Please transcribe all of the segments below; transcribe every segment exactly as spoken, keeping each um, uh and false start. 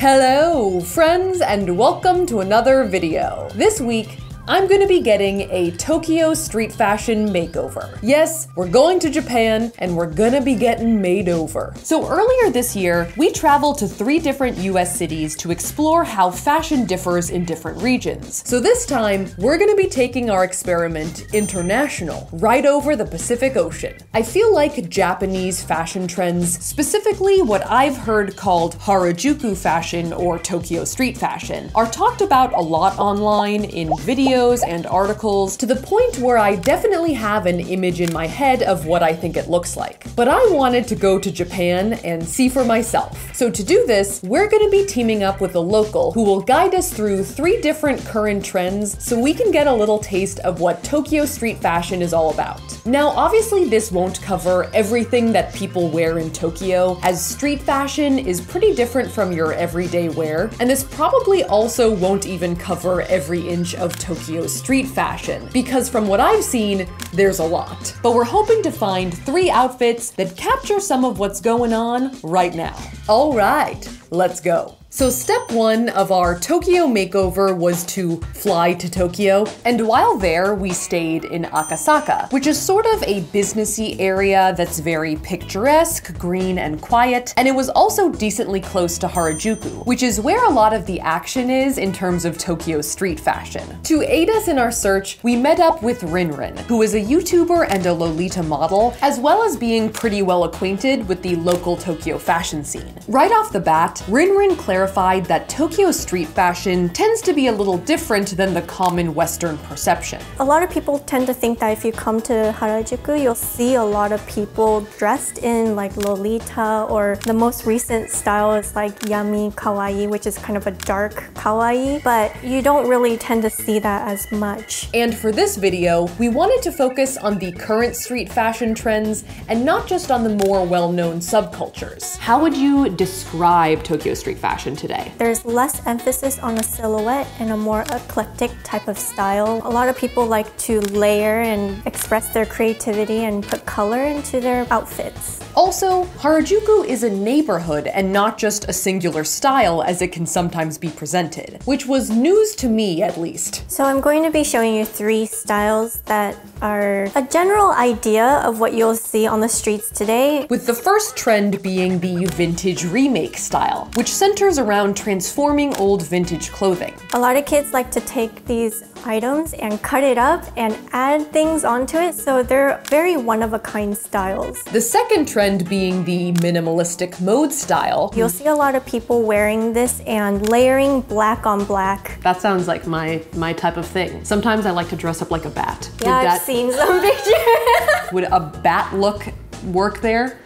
Hello, friends, and welcome to another video. This week, I'm gonna be getting a Tokyo street fashion makeover. Yes, we're going to Japan and we're gonna be getting made over. So earlier this year, we traveled to three different U S cities to explore how fashion differs in different regions. So this time, we're gonna be taking our experiment international, right over the Pacific Ocean. I feel like Japanese fashion trends, specifically what I've heard called Harajuku fashion or Tokyo street fashion, are talked about a lot online in videos and articles to the point where I definitely have an image in my head of what I think it looks like. But I wanted to go to Japan and see for myself. So to do this, we're going to be teaming up with a local who will guide us through three different current trends so we can get a little taste of what Tokyo street fashion is all about. Now, obviously this won't cover everything that people wear in Tokyo, as street fashion is pretty different from your everyday wear, and this probably also won't even cover every inch of Tokyo Tokyo street fashion, because from what I've seen, there's a lot. But we're hoping to find three outfits that capture some of what's going on right now. All right, let's go. So step one of our Tokyo makeover was to fly to Tokyo, and while there we stayed in Akasaka, which is sort of a businessy area that's very picturesque, green and quiet, and it was also decently close to Harajuku, which is where a lot of the action is in terms of Tokyo street fashion. To aid us in our search, we met up with Rinrin, who is a YouTuber and a Lolita model, as well as being pretty well acquainted with the local Tokyo fashion scene. Right off the bat, Rinrin clarified clarified that Tokyo street fashion tends to be a little different than the common Western perception. A lot of people tend to think that if you come to Harajuku, you'll see a lot of people dressed in like Lolita, or the most recent style is like Yami kawaii, which is kind of a dark kawaii, but you don't really tend to see that as much. And for this video, we wanted to focus on the current street fashion trends and not just on the more well-known subcultures. How would you describe Tokyo street fashion today? There's less emphasis on a silhouette and a more eclectic type of style. A lot of people like to layer and express their creativity and put color into their outfits. Also, Harajuku is a neighborhood and not just a singular style as it can sometimes be presented, which was news to me at least. So I'm going to be showing you three styles that are a general idea of what you'll see on the streets today. With the first trend being the vintage remake style, which centers around transforming old vintage clothing. A lot of kids like to take these items and cut it up and add things onto it, so they're very one-of-a-kind styles. The second trend being the minimalistic mode style. You'll see a lot of people wearing this and layering black on black. That sounds like my my type of thing. Sometimes I like to dress up like a bat. Yeah, I've that... seen some pictures. Would a bat look work there?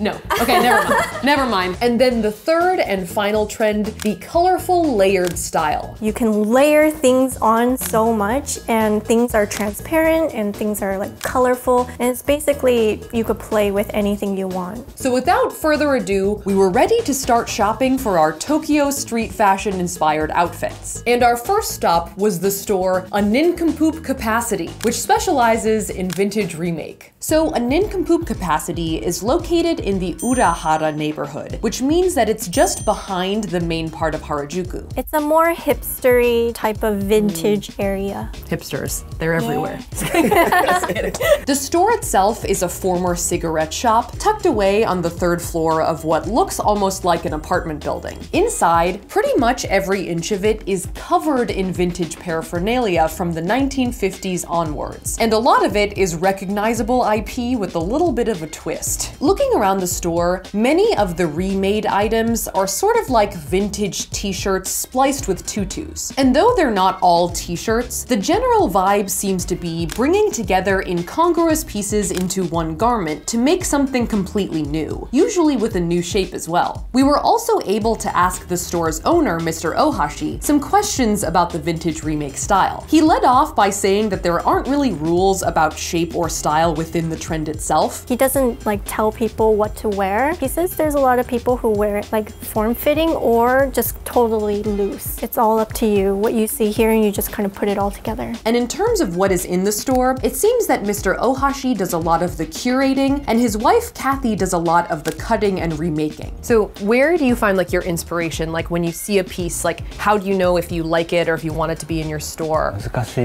No. Okay, never mind. Never mind. And then the third and final trend, the colorful layered style. You can layer things on so much, and things are transparent and things are like colorful, and it's basically you could play with anything you want. So without further ado, we were ready to start shopping for our Tokyo street fashion inspired outfits. And our first stop was the store A Nincompoop Capacity, which specializes in vintage remake. So A Nincompoop Capacity is located in in the Urahara neighborhood, which means that it's just behind the main part of Harajuku. It's a more hipstery type of vintage mm. area. Hipsters, they're yeah. everywhere. The store itself is a former cigarette shop tucked away on the third floor of what looks almost like an apartment building. Inside, pretty much every inch of it is covered in vintage paraphernalia from the nineteen fifties onwards, and a lot of it is recognizable I P with a little bit of a twist. Looking around the store, many of the remade items are sort of like vintage t-shirts spliced with tutus. And though they're not all t-shirts, the general vibe seems to be bringing together incongruous pieces into one garment to make something completely new, usually with a new shape as well. We were also able to ask the store's owner, Mister Ohashi, some questions about the vintage remake style. He led off by saying that there aren't really rules about shape or style within within the trend itself. He doesn't like tell people what to wear. He says there's a lot of people who wear it like form-fitting or just totally loose. It's all up to you, what you see here, and you just kind of put it all together. And in terms of what is in the store, it seems that Mister Ohashi does a lot of the curating and his wife Kathy does a lot of the cutting and remaking. So where do you find like your inspiration? Like when you see a piece, like how do you know if you like it or if you want it to be in your store? That's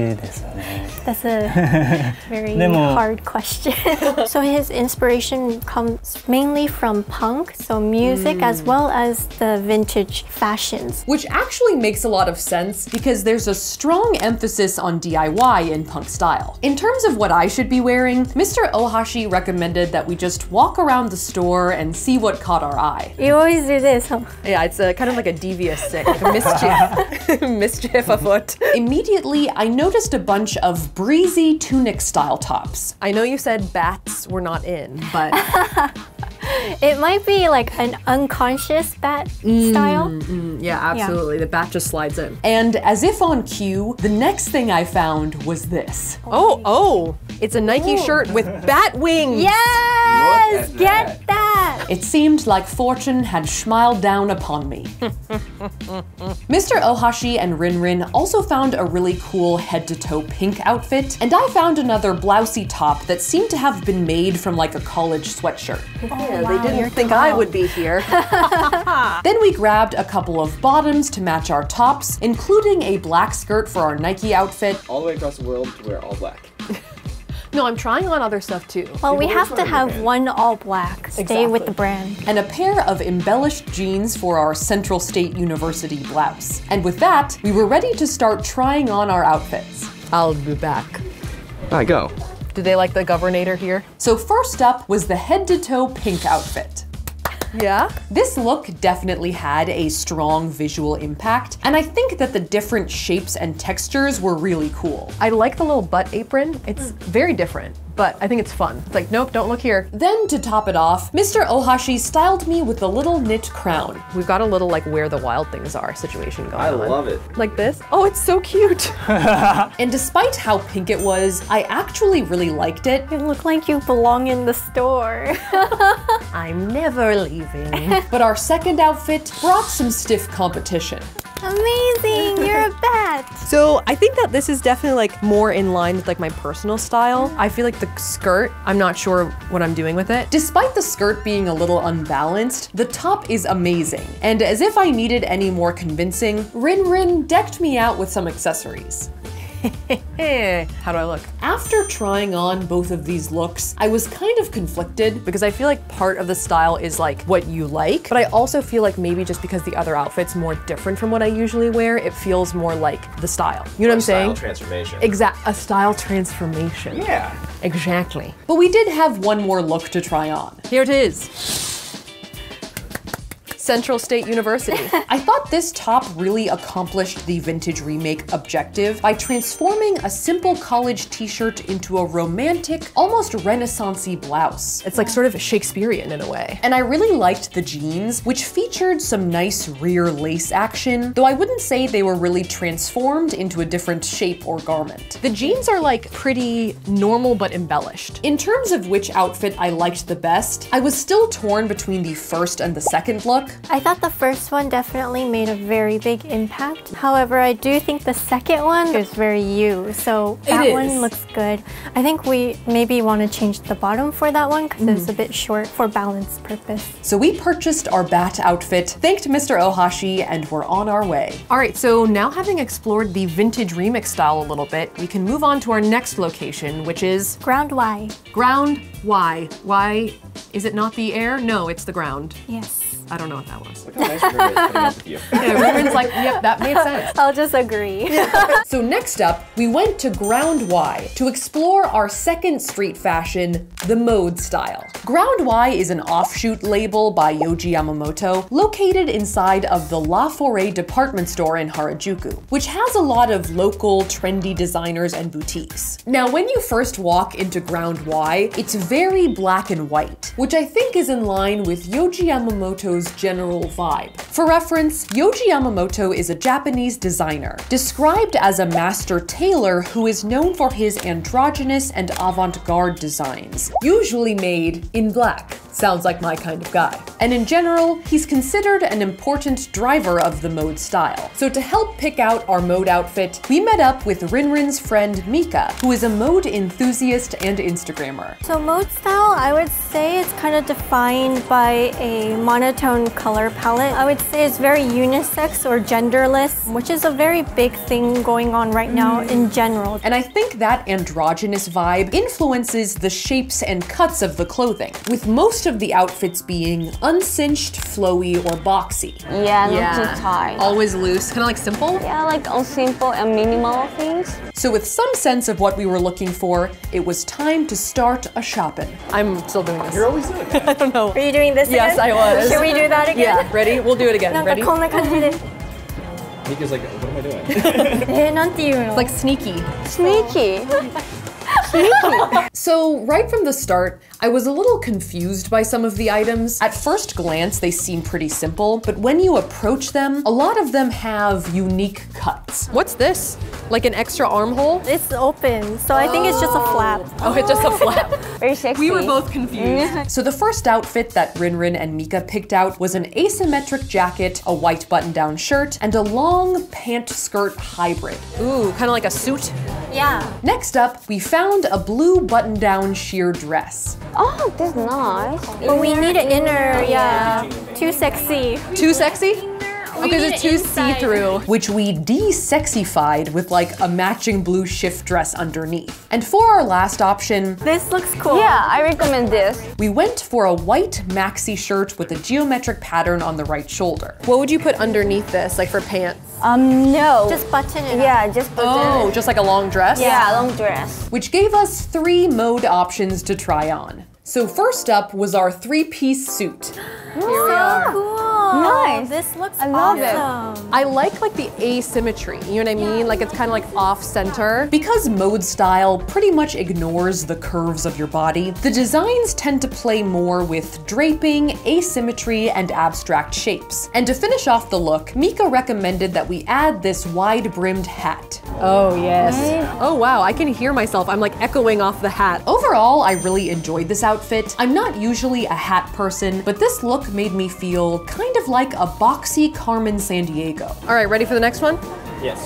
a very hard question. So his inspiration comes mainly from punk, so music mm. as well as the vintage fashions. Which actually makes a lot of sense because there's a strong emphasis on D I Y in punk style. In terms of what I should be wearing, Mister Ohashi recommended that we just walk around the store and see what caught our eye. You always do this, huh? Yeah, it's a, kind of like a devious sick, like a mischief, mischief afoot. Immediately, I noticed a bunch of breezy tunic style tops. I know you said bats were not in, but... It might be like an unconscious bat mm, style. Mm, yeah, absolutely. Yeah. The bat just slides in. And as if on cue, the next thing I found was this. Oh, oh, it's a Nike Ooh. shirt with bat wings. Yes, get that. that. It seemed like fortune had smiled down upon me. Mister Ohashi and Rinrin also found a really cool head-to-toe pink outfit, and I found another blousey top that seemed to have been made from like a college sweatshirt. Oh. Wow, they didn't think I would be here. Then we grabbed a couple of bottoms to match our tops, including a black skirt for our Nike outfit. All the way across the world to wear all black. No, I'm trying on other stuff too. Well, we have to have one all black. Stay exactly. with the brand. And a pair of embellished jeans for our Central State University blouse. And with that, we were ready to start trying on our outfits. I'll be back. I go. Do they like the governator here? So first up was the head-to-toe pink outfit. Yeah? This look definitely had a strong visual impact, and I think that the different shapes and textures were really cool. I like the little butt apron. It's mm. very different, but I think it's fun. It's like, nope, don't look here. Then to top it off, Mister Ohashi styled me with a little knit crown. We've got a little like where the wild things are situation going on. I love it. Like this. Oh, it's so cute. And despite how pink it was, I actually really liked it. You look like you belong in the store. I'm never leaving. But our second outfit brought some stiff competition. Amazing, you're a bat. So I think that this is definitely like more in line with like my personal style. I feel like the skirt, I'm not sure what I'm doing with it. Despite the skirt being a little unbalanced, the top is amazing. And as if I needed any more convincing, Rinrin decked me out with some accessories. How do I look? After trying on both of these looks, I was kind of conflicted because I feel like part of the style is like what you like, but I also feel like maybe just because the other outfit's more different from what I usually wear, it feels more like the style. You know what I'm saying? A style transformation. Exact. A style transformation. Yeah. Exactly. But we did have one more look to try on. Here it is. Central State University. I thought this top really accomplished the vintage remake objective by transforming a simple college t-shirt into a romantic, almost Renaissance-y blouse. It's like sort of Shakespearean in a way. And I really liked the jeans, which featured some nice rear lace action, though I wouldn't say they were really transformed into a different shape or garment. The jeans are like pretty normal but embellished. In terms of which outfit I liked the best, I was still torn between the first and the second look. I thought the first one definitely made a very big impact. However, I do think the second one is very you, so that one looks good. I think we maybe want to change the bottom for that one because mm. it's a bit short for balance purpose. So we purchased our bat outfit, thanked Mister Ohashi, and we're on our way. All right, so now having explored the vintage remix style a little bit, we can move on to our next location, which is... Ground Y. Ground Y. Y, is it not the air? No, it's the ground. Yes. I don't know what that was. Look how nice Rinrin is coming up with you. Yeah, Rinrin's like, yep, that made sense. I'll just agree. So next up, we went to Ground Y to explore our second street fashion, the mode style. Ground Y is an offshoot label by Yohji Yamamoto, located inside of the Laforet department store in Harajuku, which has a lot of local trendy designers and boutiques. Now, when you first walk into Ground Y, it's very black and white. which I think is in line with Yohji Yamamoto's general vibe. For reference, Yohji Yamamoto is a Japanese designer, described as a master tailor who is known for his androgynous and avant-garde designs, usually made in black. Sounds like my kind of guy. And in general, he's considered an important driver of the mode style. So to help pick out our mode outfit, we met up with Rinrin's friend Mika, who is a mode enthusiast and Instagrammer. So mode style, I would say it's kind of defined by a monotone color palette. I would say it's very unisex or genderless, which is a very big thing going on right now mm. in general. And I think that androgynous vibe influences the shapes and cuts of the clothing, with most Most of the outfits being uncinched, flowy, or boxy. Yeah, not yeah. too tight. Always loose, kind of like simple? Yeah, like all simple and minimal things. So with some sense of what we were looking for, it was time to start a shopping. I'm still doing this. You're always doing it. I don't know. Are you doing this yes, again? Yes, I was. Should we do that again? Yeah, ready? We'll do it again. Ready? Mika's like, what am I doing? It's like sneaky. Sneaky. So right from the start, I was a little confused by some of the items. At first glance, they seem pretty simple, but when you approach them, a lot of them have unique cuts. What's this? Like an extra armhole? It's open, so oh. I think it's just a flap. Oh, it's just a flap. Very sexy. We were both confused. So the first outfit that Rinrin and Mika picked out was an asymmetric jacket, a white button-down shirt, and a long pant-skirt hybrid. Ooh, kind of like a suit? Yeah. Next up, we found a blue button-down sheer dress. Oh, this is nice. But we need an inner, yeah. Too sexy. Too sexy? Because it's too see-through. Which we de-sexified with like a matching blue shift dress underneath. And for our last option... This looks cool. Yeah, I recommend this. We went for a white maxi shirt with a geometric pattern on the right shoulder. What would you put underneath this, like for pants? Um, no. Just button it up. Yeah, just button it. Oh, just like a long dress? Yeah, long dress. Which gave us three mode options to try on. So first up was our three-piece suit. Here we are. So cool. Nice. This looks I love awesome. It. I like like the asymmetry, you know what I mean? Yeah, like it's kind of like off-center. Because mode style pretty much ignores the curves of your body, the designs tend to play more with draping, asymmetry, and abstract shapes. And to finish off the look, Mika recommended that we add this wide-brimmed hat. Oh yes. Right? Oh wow, I can hear myself. I'm like echoing off the hat. Overall, I really enjoyed this outfit. I'm not usually a hat person, but this look made me feel kind of of like a boxy Carmen Sandiego. All right, ready for the next one? Yes.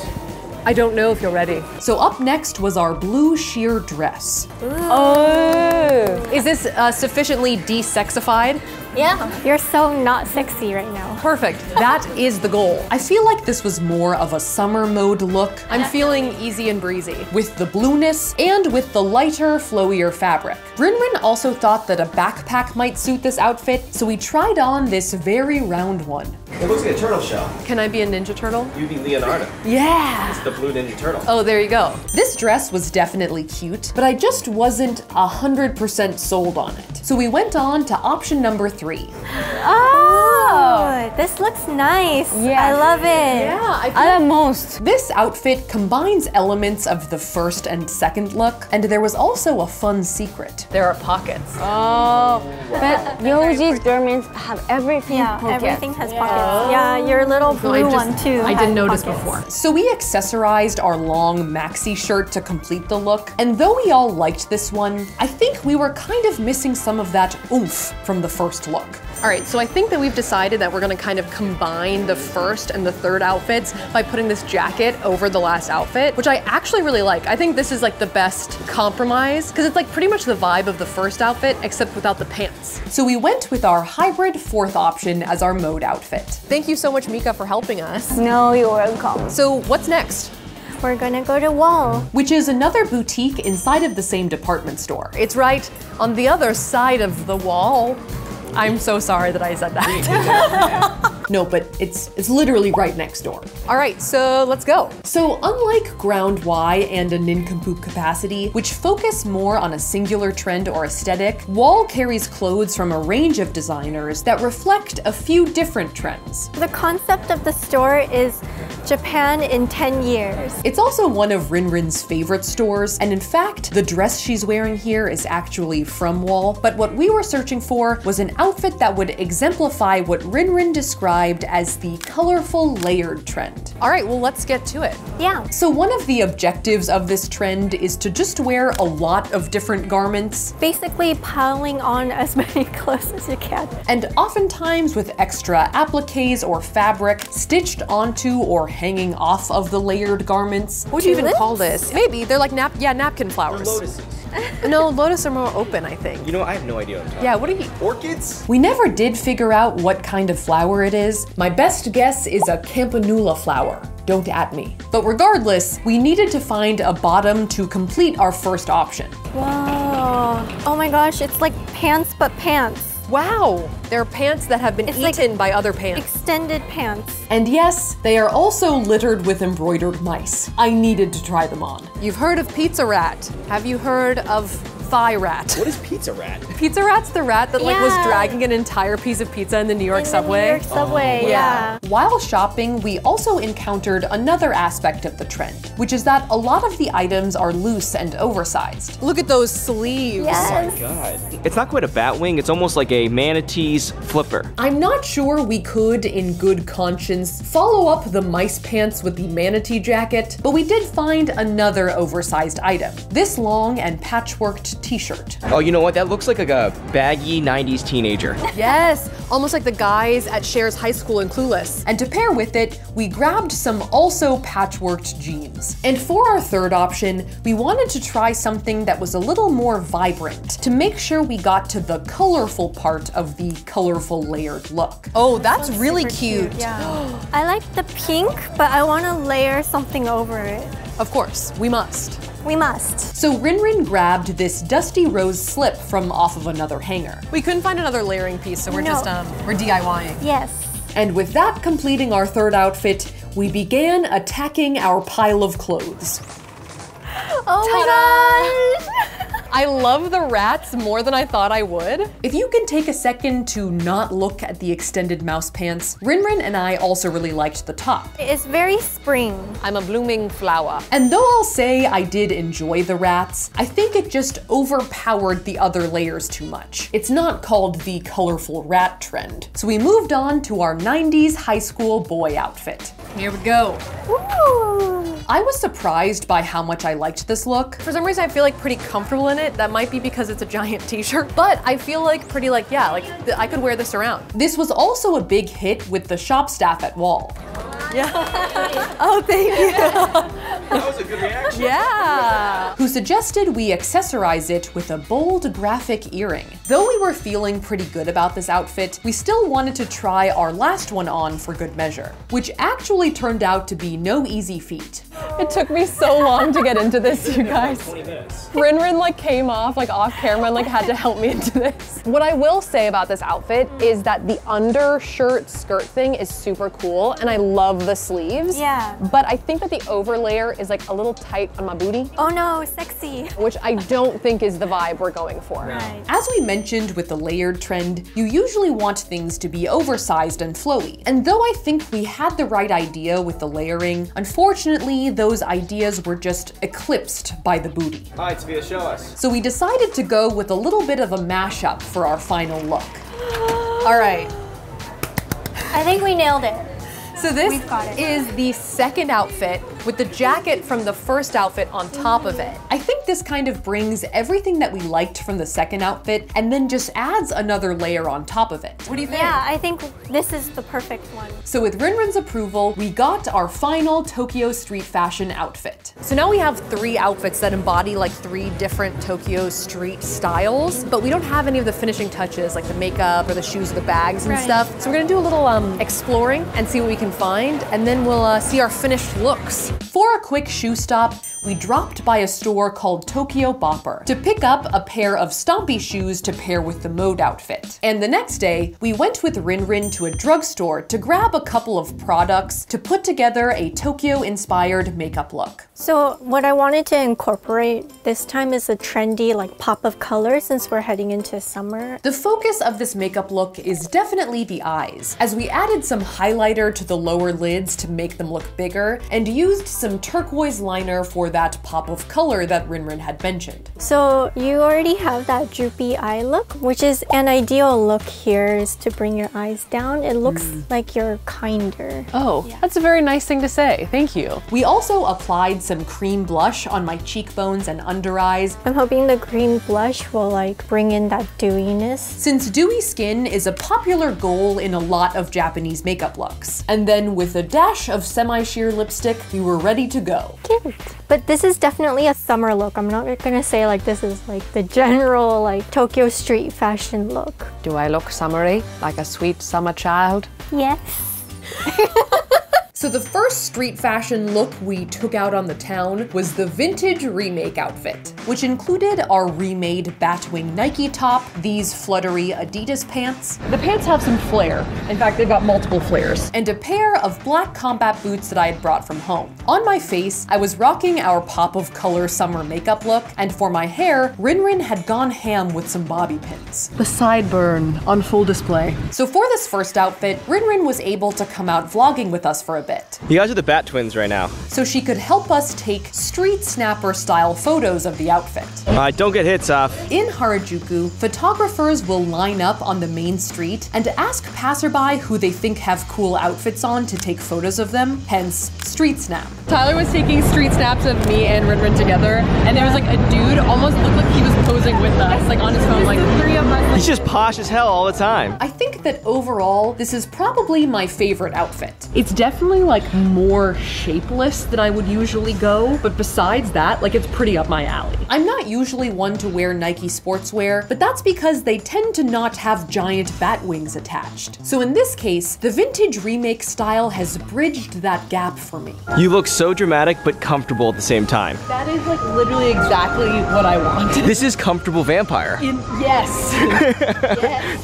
I don't know if you're ready. So up next was our blue sheer dress. Ooh. Oh! Is this uh, sufficiently de-sexified? Yeah. You're so not sexy right now. Perfect. That is the goal. I feel like this was more of a summer mode look. I'm feeling easy and breezy. With the blueness and with the lighter, flowier fabric. Rinrin also thought that a backpack might suit this outfit, so we tried on this very round one. It looks like a turtle shell. Can I be a Ninja Turtle? You'd be Leonardo. Yeah. It's the blue Ninja Turtle. Oh, there you go. This dress was definitely cute, but I just wasn't one hundred percent sold on it. So we went on to option number three. Oh, oh this looks nice. Yeah. I love it. Yeah, I, I love most. This outfit combines elements of the first and second look, and there was also a fun secret. There are pockets. Oh. But Yohji's garments have everything yeah, pockets. Everything has yeah. pockets. Oh. Yeah, your little blue no, just, one too. I didn't notice pockets. Before. So we accessorized our long maxi shirt to complete the look, and though we all liked this one, I think we were kind of missing some of that oomph from the first look. All right, so I think that we've decided that we're gonna kind of combine the first and the third outfits by putting this jacket over the last outfit, which I actually really like. I think this is like the best compromise because it's like pretty much the vibe of the first outfit except without the pants. So we went with our hybrid fourth option as our mode outfit. Thank you so much, Mika, for helping us. No, you're welcome. So what's next? We're gonna go to Wall. Which is another boutique inside of the same department store. It's right on the other side of the wall. I'm so sorry that I said that. No, but it's it's literally right next door. All right, so let's go. So unlike Ground Y and A Nincompoop Capacity, which focus more on a singular trend or aesthetic, Wall carries clothes from a range of designers that reflect a few different trends. The concept of the store is Japan in ten years. It's also one of Rinrin's favorite stores, and in fact, the dress she's wearing here is actually from Wall, but what we were searching for was an outfit that would exemplify what Rinrin described as the colorful layered trend. All right, well, let's get to it. Yeah. So one of the objectives of this trend is to just wear a lot of different garments. Basically piling on as many clothes as you can. And oftentimes with extra appliques or fabric stitched onto or hanging off of the layered garments. What would you even call this? Maybe, they're like nap yeah, napkin flowers. Or lotuses. No, lotus are more open, I think. You know, I have no idea what I'm talking about. Yeah, what are you? Orchids? We never did figure out what kind of flower it is. My best guess is a campanula flower. Don't at me. But regardless, we needed to find a bottom to complete our first option. Wow. Oh my gosh, it's like pants, but pants. Wow, they're pants that have been it's eaten like by other pants. Extended pants. And yes, they are also littered with embroidered mice. I needed to try them on. You've heard of Pizza Rat. Have you heard of Thigh Rat? What is Pizza Rat? Pizza Rat's the rat that yeah. like was dragging an entire piece of pizza in the New York in subway. The New York subway, oh, yeah. yeah. While shopping, we also encountered another aspect of the trend, which is that a lot of the items are loose and oversized. Look at those sleeves. Yes. Oh my God. It's not quite a bat wing, it's almost like a manatee's flipper. I'm not sure we could, in good conscience, follow up the mice pants with the manatee jacket, but we did find another oversized item. This long and patchworked t-shirt. Oh, you know what? That looks like a baggy nineties teenager. Yes, almost like the guys at Cher's high school in Clueless. And to pair with it, we grabbed some also patchworked jeans. And for our third option, we wanted to try something that was a little more vibrant to make sure we got to the colorful part of the colorful layered look. Oh, that's that really cute. cute. Yeah. I like the pink, but I want to layer something over it. Of course, we must. We must. So Rinrin grabbed this dusty rose slip from off of another hanger. We couldn't find another layering piece, so we're no. just, um, we're DIYing. Yes. And with that completing our third outfit, we began attacking our pile of clothes. Oh my gosh! I love the rats more than I thought I would. If you can take a second to not look at the extended mouse pants, Rinrin and I also really liked the top. It's very spring. I'm a blooming flower. And though I'll say I did enjoy the rats, I think it just overpowered the other layers too much. It's not called the colorful rat trend. So we moved on to our nineties high school boy outfit. Here we go. Ooh. I was surprised by how much I liked this look. For some reason, I feel like pretty comfortable in it. That might be because it's a giant t-shirt, but I feel like pretty like, yeah, like I could wear this around. This was also a big hit with the shop staff at Wall. Yeah. Oh, thank you. That was a good reaction. Yeah. Who suggested we accessorize it with a bold graphic earring. Though we were feeling pretty good about this outfit, we still wanted to try our last one on for good measure, which actually turned out to be no easy feat. It took me so long to get into this, you guys. Rinrin like came off like off camera and like had to help me into this. What I will say about this outfit is that the undershirt skirt thing is super cool and I love the sleeves. Yeah. But I think that the overlayer is like a little tight on my booty. Oh no, sexy. Which I don't think is the vibe we're going for. Right. As we mentioned with the layered trend, you usually want things to be oversized and flowy. And though I think we had the right idea with the layering, unfortunately those ideas were just eclipsed by the booty. All right, Tavia, show us. So we decided to go with a little bit of a mashup for our final look. All right. I think we nailed it. So this is the second outfit with the jacket from the first outfit on top of it. I think this kind of brings everything that we liked from the second outfit and then just adds another layer on top of it. What do you think? Yeah, I think this is the perfect one. So with Rinrin's approval, we got our final Tokyo street fashion outfit. So now we have three outfits that embody like three different Tokyo street styles, but we don't have any of the finishing touches like the makeup or the shoes or the bags and right. stuff. So we're gonna do a little um, exploring and see what we can find, and then we'll uh, see our finished looks. For a quick shoe stop, we dropped by a store called Tokyo Bopper to pick up a pair of stompy shoes to pair with the mode outfit. And the next day, we went with Rinrin to a drugstore to grab a couple of products to put together a Tokyo-inspired makeup look. So what I wanted to incorporate this time is a trendy, like, pop of color since we're heading into summer. The focus of this makeup look is definitely the eyes, as we added some highlighter to the lower lids to make them look bigger, and used some turquoise liner for that pop of color that Rinrin had mentioned. So you already have that droopy eye look, which is an ideal look here, is to bring your eyes down. It looks mm. like you're kinder. Oh, yeah. That's a very nice thing to say. Thank you. We also applied some cream blush on my cheekbones and under eyes. I'm hoping the cream blush will like bring in that dewiness. Since dewy skin is a popular goal in a lot of Japanese makeup looks. And then with a dash of semi-sheer lipstick, we were ready to go. Cute. But this is definitely a summer look. I'm not gonna say like this is like the general like Tokyo street fashion look. Do I look summery? Like a sweet summer child? Yes. So the first street fashion look we took out on the town was the vintage remake outfit, which included our remade Batwing Nike top, these fluttery Adidas pants. The pants have some flair. In fact, they've got multiple flares. And a pair of black combat boots that I had brought from home. On my face, I was rocking our pop of color summer makeup look, and for my hair, Rinrin had gone ham with some bobby pins. The sideburn on full display. So for this first outfit, Rinrin was able to come out vlogging with us for a bit. You guys are the Bat Twins right now. So she could help us take street snapper style photos of the outfit. All right, don't get hits off. In Harajuku, photographers will line up on the main street and ask passerby who they think have cool outfits on to take photos of them, hence street snap. Tyler was taking street snaps of me and Rinrin together, and there was like a dude almost looked like he was posing with us, like on his phone, like the three of us. He's just posh as hell all the time. I think that overall, this is probably my favorite outfit. It's definitely like more shapeless than I would usually go, but besides that, like, it's pretty up my alley. I'm not usually one to wear Nike sportswear, but that's because they tend to not have giant bat wings attached. So in this case, the vintage remake style has bridged that gap for me. You look so dramatic, but comfortable at the same time. That is like literally exactly what I want. This is comfortable vampire. In, yes. Yes.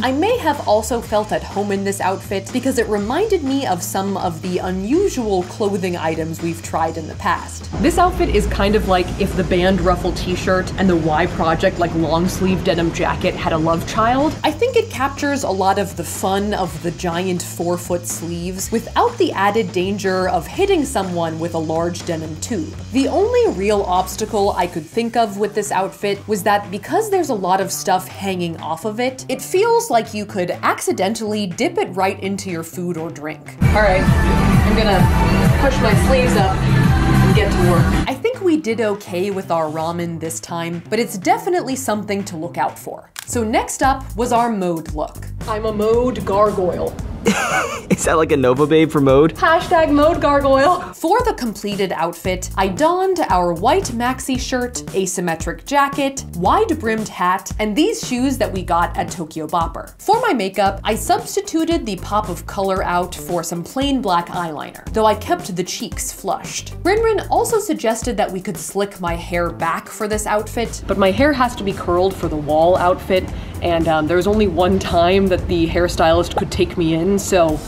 I may have also felt at home in this outfit because it reminded me of some of the unusual unusual clothing items we've tried in the past. This outfit is kind of like if the band ruffle t-shirt and the Y Project like long sleeve denim jacket had a love child. I think it captures a lot of the fun of the giant four foot sleeves without the added danger of hitting someone with a large denim tube. The only real obstacle I could think of with this outfit was that because there's a lot of stuff hanging off of it, it feels like you could accidentally dip it right into your food or drink. All right. I'm gonna push my sleeves up and get to work. I think we did okay with our ramen this time, but it's definitely something to look out for. So next up was our mode look. I'm a mode gargoyle. Is that like a Nova Babe for mode? Hashtag mode gargoyle. For the completed outfit, I donned our white maxi shirt, asymmetric jacket, wide-brimmed hat, and these shoes that we got at Tokyo Bopper. For my makeup, I substituted the pop of color out for some plain black eyeliner, though I kept the cheeks flushed. Rinrin also suggested that we could slick my hair back for this outfit, but my hair has to be curled for the Wall outfit, and um, there was only one time that the hairstylist could take me in, so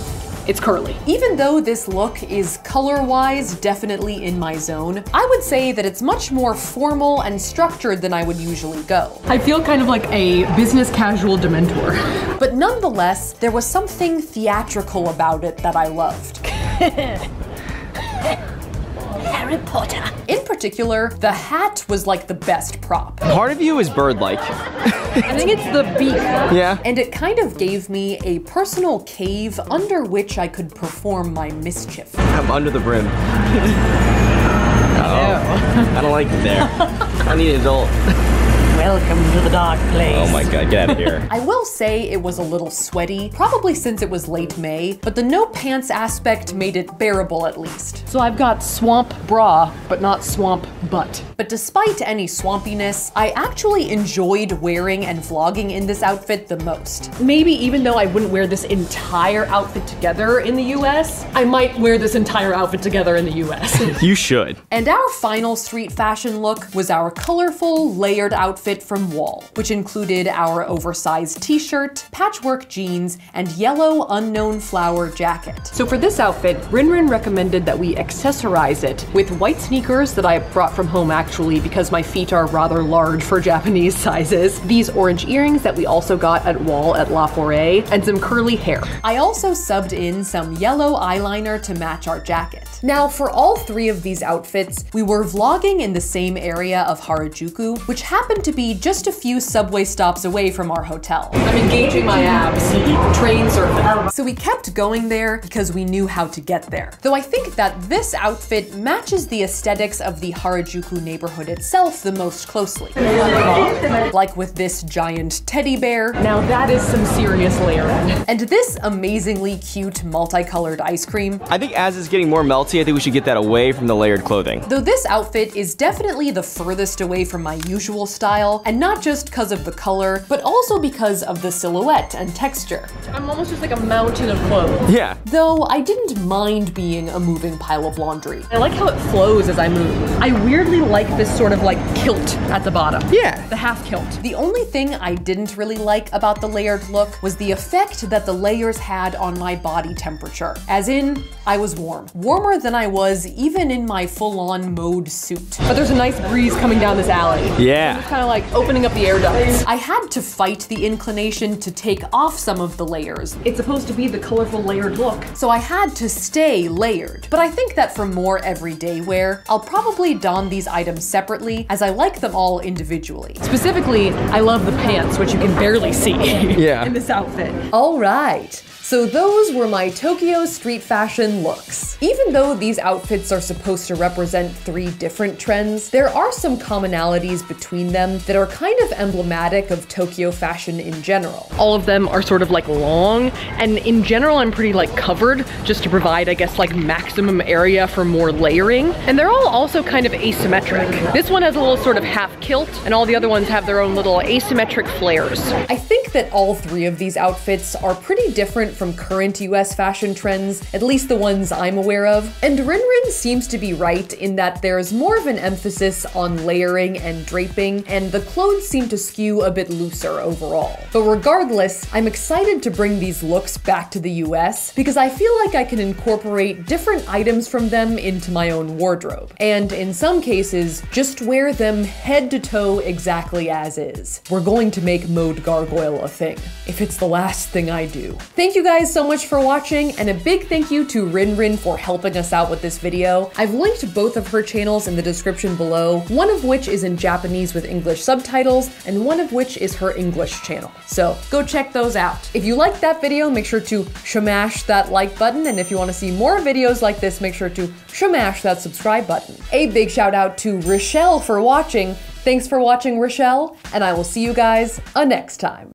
it's curly. Even though this look is color-wise definitely in my zone, I would say that it's much more formal and structured than I would usually go. I feel kind of like a business casual dementor. But nonetheless, there was something theatrical about it that I loved. Harry Potter. In particular, the hat was like the best prop. Part of you is bird-like. I think it's the beak. Yeah. And it kind of gave me a personal cave under which I could perform my mischief. I'm under the brim. Oh, I don't like it there. I need an adult. Welcome to the dark place. Oh my god, get out of here. I will say it was a little sweaty, probably since it was late May, but the no pants aspect made it bearable at least. So I've got swamp bra, but not swamp butt. But despite any swampiness, I actually enjoyed wearing and vlogging in this outfit the most. Maybe even though I wouldn't wear this entire outfit together in the U S, I might wear this entire outfit together in the U S. You should. And our final street fashion look was our colorful, layered outfit from Wall, which included our oversized t-shirt, patchwork jeans, and yellow unknown flower jacket. So for this outfit, Rinrin recommended that we accessorize it with white sneakers that I brought from home actually because my feet are rather large for Japanese sizes, these orange earrings that we also got at Wall at Laforet, and some curly hair. I also subbed in some yellow eyeliner to match our jacket. Now for all three of these outfits, we were vlogging in the same area of Harajuku, which happened to be just a few subway stops away from our hotel. I'm engaging my abs, train surfing. So we kept going there because we knew how to get there. Though I think that this outfit matches the aesthetics of the Harajuku neighborhood itself the most closely. Like with this giant teddy bear. Now that is some serious layering. And this amazingly cute multicolored ice cream. I think as it's getting more melty, I think we should get that away from the layered clothing. Though this outfit is definitely the furthest away from my usual style, and not just because of the color, but also because of the silhouette and texture. I'm almost just like a mountain of clothes. Yeah. Though I didn't mind being a moving pile of laundry. I like how it flows as I move. I weirdly like this sort of like kilt at the bottom. Yeah. The half kilt. The only thing I didn't really like about the layered look was the effect that the layers had on my body temperature. As in, I was warm. Warmer than I was even in my full-on mode suit. But there's a nice breeze coming down this alley. Yeah. It's kind of like opening up the air ducts. I had to fight the inclination to take off some of the layers. It's supposed to be the colorful layered look. So I had to stay layered. But I think that for more everyday wear, I'll probably don these items separately as I like them all individually. Specifically, I love the pants, which you can barely see yeah. in this outfit. All right. So those were my Tokyo street fashion looks. Even though these outfits are supposed to represent three different trends, there are some commonalities between them that are kind of emblematic of Tokyo fashion in general. All of them are sort of like long, and in general I'm pretty like covered just to provide, I guess, like maximum area for more layering. And they're all also kind of asymmetric. This one has a little sort of half kilt, and all the other ones have their own little asymmetric flares. I think that all three of these outfits are pretty different from current U S fashion trends, at least the ones I'm aware of. And Rinrin seems to be right in that there's more of an emphasis on layering and draping, and the clothes seem to skew a bit looser overall. But regardless, I'm excited to bring these looks back to the U S because I feel like I can incorporate different items from them into my own wardrobe, and in some cases, just wear them head to toe exactly as is. We're going to make Mode Gargoyle a thing, if it's the last thing I do. Thank you guys Thank you guys so much for watching, and a big thank you to Rinrin for helping us out with this video. I've linked both of her channels in the description below, one of which is in Japanese with English subtitles, and one of which is her English channel. So go check those out. If you liked that video, make sure to smash that like button, and if you want to see more videos like this, make sure to smash that subscribe button. A big shout out to Rochelle for watching. Thanks for watching, Rochelle, and I will see you guys uh, next time.